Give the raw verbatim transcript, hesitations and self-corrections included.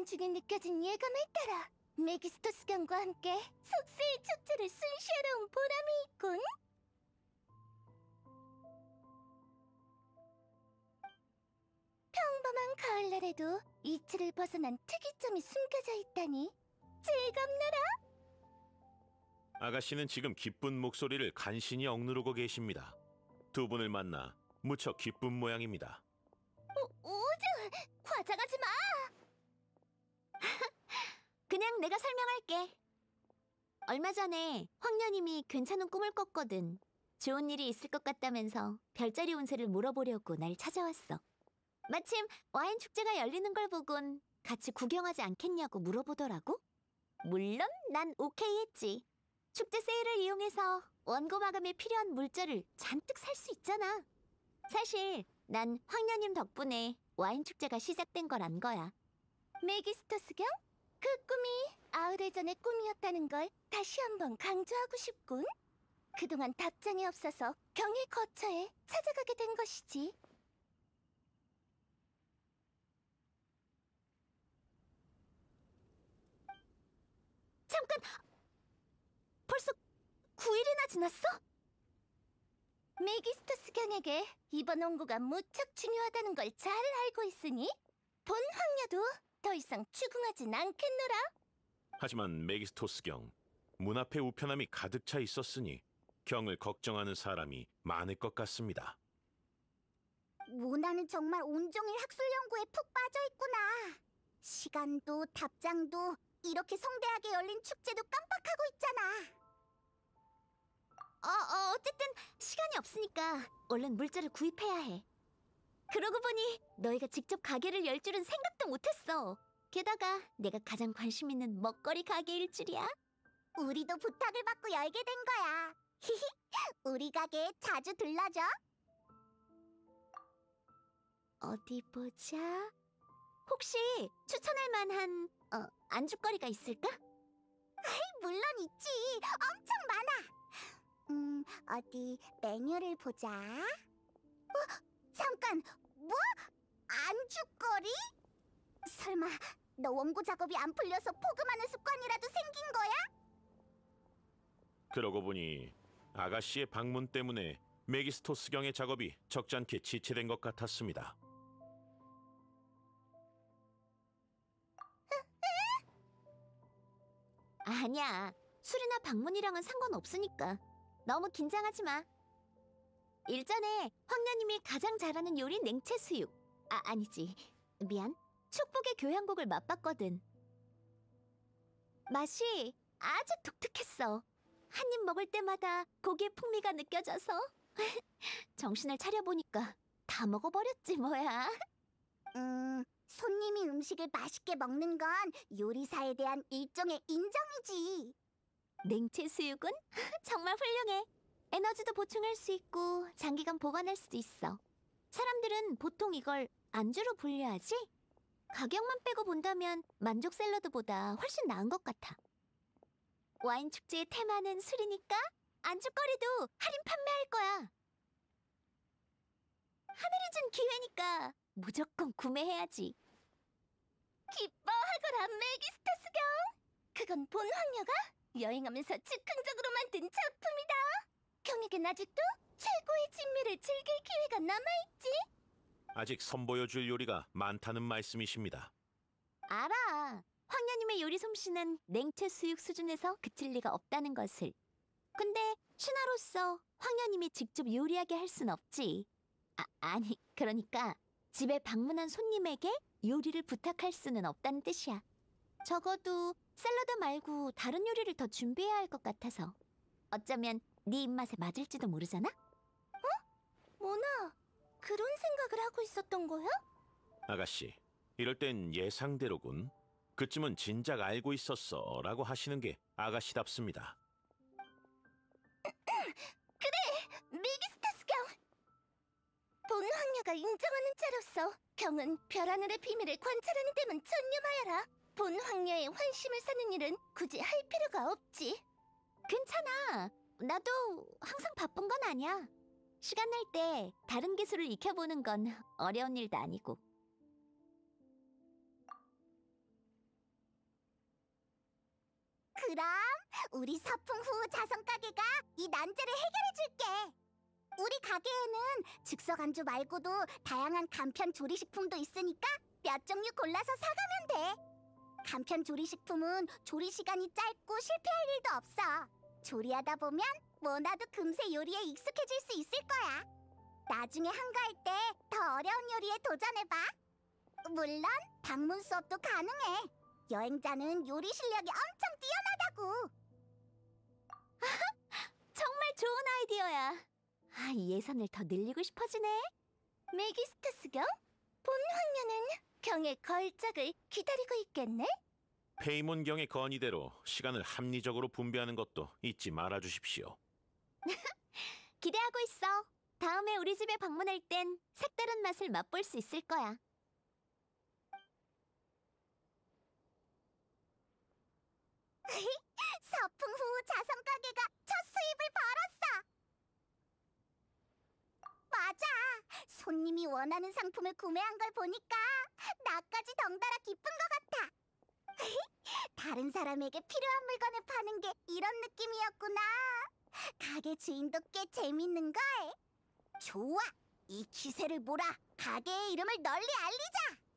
강한 중에 느껴진 예감을 따라 메기스토스 경과 함께 속세의 축제를 순시하러 온 보람이 있군. 평범한 가을날에도 이치를 벗어난 특이점이 숨겨져 있다니 즐겁노라. 아가씨는 지금 기쁜 목소리를 간신히 억누르고 계십니다. 두 분을 만나 무척 기쁜 모양입니다. 오, 오즈! 과장하지 마! 그냥 내가 설명할게. 얼마 전에 황녀님이 괜찮은 꿈을 꿨거든. 좋은 일이 있을 것 같다면서 별자리 운세를 물어보려고 날 찾아왔어. 마침 와인 축제가 열리는 걸 보곤 같이 구경하지 않겠냐고 물어보더라고. 물론 난 오케이 했지. 축제 세일을 이용해서 원고 마감에 필요한 물자를 잔뜩 살 수 있잖아. 사실 난 황녀님 덕분에 와인 축제가 시작된 걸 안 거야. 메기스토스 경? 그 꿈이 아흘 전의 꿈이었다는 걸 다시 한번 강조하고 싶군. 그동안 답장이 없어서 경의 거처에 찾아가게 된 것이지. 잠깐! 벌써 구 일이나 지났어? 메기스토스 경에게 이번 원고가 무척 중요하다는 걸 잘 알고 있으니 본 황녀도 더 이상 추궁하진 않겠노라. 하지만 메기스토스 경, 문 앞에 우편함이 가득 차 있었으니 경을 걱정하는 사람이 많을 것 같습니다. 모나는 정말 온종일 학술 연구에 푹 빠져 있구나. 시간도 답장도 이렇게 성대하게 열린 축제도 깜빡하고 있잖아. 어, 어, 어쨌든 시간이 없으니까 얼른 물자를 구입해야 해. 그러고 보니 너희가 직접 가게를 열 줄은 생각도 못했어. 게다가 내가 가장 관심 있는 먹거리 가게일 줄이야. 우리도 부탁을 받고 열게 된 거야. 히히, 우리 가게에 자주 들러줘. 어디 보자. 혹시 추천할 만한 어, 안주거리가 있을까? 아이, 물론 있지. 엄청 많아. 음, 어디 메뉴를 보자. 어? 잠깐! 뭐? 안주거리? 설마 너 원고 작업이 안 풀려서 포금하는 습관이라도 생긴 거야? 그러고 보니 아가씨의 방문 때문에 메기스토스 경의 작업이 적잖게 지체된 것 같았습니다. 아니야. 술이나 방문이랑은 상관없으니까 너무 긴장하지 마. 일전에 황녀님이 가장 잘하는 요리 냉채 수육, 아 아니지 미안, 축복의 교향곡을 맛봤거든. 맛이 아주 독특했어. 한 입 먹을 때마다 고기의 풍미가 느껴져서 정신을 차려보니까 다 먹어버렸지 뭐야. 음, 손님이 음식을 맛있게 먹는 건 요리사에 대한 일종의 인정이지. 냉채 수육은 정말 훌륭해. 에너지도 보충할 수 있고 장기간 보관할 수도 있어. 사람들은 보통 이걸 안주로 분류하지? 가격만 빼고 본다면 만족 샐러드보다 훨씬 나은 것 같아. 와인 축제의 테마는 술이니까 안주거리도 할인 판매할 거야. 하늘이 준 기회니까 무조건 구매해야지. 기뻐하거라 메기스토스 경! 그건 본 황녀가 여행하면서 즉흥적으로 만든 작품이다. 경에겐 아직도 최고의 진미를 즐길 기회가 남아있지. 아직 선보여줄 요리가 많다는 말씀이십니다. 알아. 황녀님의 요리 솜씨는 냉채 수육 수준에서 그칠 리가 없다는 것을. 근데 신하로서 황녀님이 직접 요리하게 할 순 없지. 아, 아니 그러니까 집에 방문한 손님에게 요리를 부탁할 수는 없다는 뜻이야. 적어도 샐러드 말고 다른 요리를 더 준비해야 할 것 같아서. 어쩌면 네 입맛에 맞을지도 모르잖아? 어? 모나, 그런 생각을 하고 있었던 거야? 아가씨, 이럴 땐 예상대로군. 그쯤은 진작 알고 있었어 라고 하시는 게 아가씨답습니다. 그래! 메기스토스 경! 본 황녀가 인정하는 자로서 경은 별하늘의 비밀을 관찰하는 데만 전념하여라. 본 황녀의 환심을 사는 일은 굳이 할 필요가 없지. 괜찮아. 나도 항상 바쁜 건 아니야. 시간 날 때 다른 기술을 익혀보는 건 어려운 일도 아니고. 그럼 우리 서풍 후 자선 가게가 이 난제를 해결해줄게. 우리 가게에는 즉석 안주 말고도 다양한 간편 조리식품도 있으니까 몇 종류 골라서 사가면 돼. 간편 조리식품은 조리 시간이 짧고 실패할 일도 없어. 조리하다 보면 뭐나도 금세 요리에 익숙해질 수 있을 거야. 나중에 한가할 때 더 어려운 요리에 도전해봐. 물론 방문 수업도 가능해. 여행자는 요리 실력이 엄청 뛰어나다고. 정말 좋은 아이디어야. 아, 이 예산을 더 늘리고 싶어지네. 메기스토스 경? 본 황녀는 경의 걸작을 기다리고 있겠네? 페이몬 경의 건의대로 시간을 합리적으로 분배하는 것도 잊지 말아주십시오. 기대하고 있어. 다음에 우리 집에 방문할 땐 색다른 맛을 맛볼 수 있을 거야. 서풍 후 자선 가게가 첫 수입을 벌었어! 맞아! 손님이 원하는 상품을 구매한 걸 보니까 나까지 덩달아 기쁜 것 같아! 다른 사람에게 필요한 물건을 파는 게 이런 느낌이었구나! 가게 주인도 꽤 재밌는걸! 좋아! 이 기세를 몰아 가게의 이름을 널리 알리자!